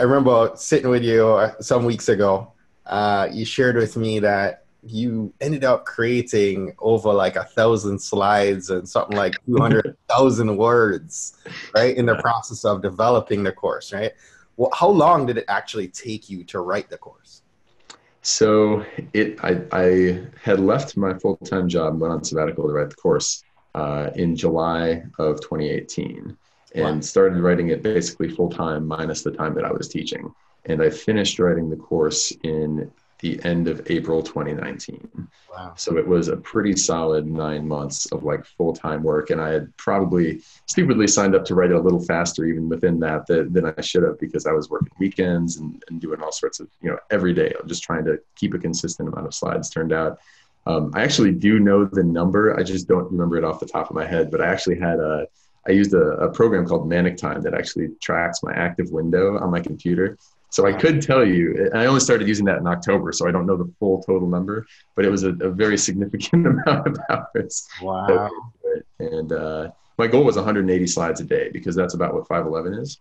I remember sitting with you some weeks ago. You shared with me that you ended up creating over like 1,000 slides and something like 200,000 words, right? In the process of developing the course, right? Well, how long did it actually take you to write the course? So I had left my full-time job, went on sabbatical to write the course in July of 2018, and wow. Started writing it basically full-time minus the time that I was teaching. And I finished writing the course in the end of April 2019. Wow. So it was a pretty solid 9 months of like full-time work. And I had probably stupidly signed up to write it a little faster even within that than I should have, because I was working weekends and doing all sorts of, you know, every day. I'm just trying to keep a consistent amount of slides turned out. I actually do know the number. I just don't remember it off the top of my head, but I actually had I used a program called Manic Time that actually tracks my active window on my computer. So I could tell you, and I only started using that in October, so I don't know the full total number, but it was a very significant amount of hours. Wow. And my goal was 180 slides a day, because that's about what 511 is.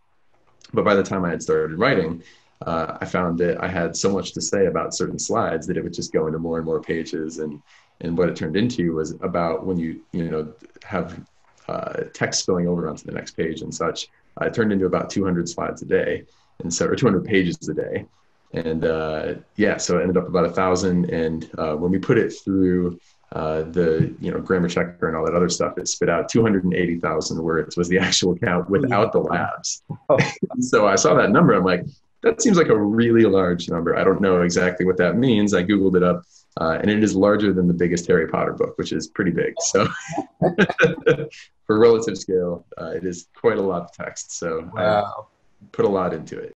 But by the time I had started writing, I found that I had so much to say about certain slides that it would just go into more and more pages. And what it turned into was about when you have text spilling over onto the next page and such, it turned into about 200 slides a day. And so, or 200 pages a day. And yeah, so it ended up about 1,000. And when we put it through the, grammar checker and all that other stuff, it spit out 280,000 words was the actual count without the labs. Oh. So I saw that number. I'm like, that seems like a really large number. I don't know exactly what that means. I Googled it up, and it is larger than the biggest Harry Potter book, which is pretty big. So for relative scale, it is quite a lot of text. So wow. Put a lot into it.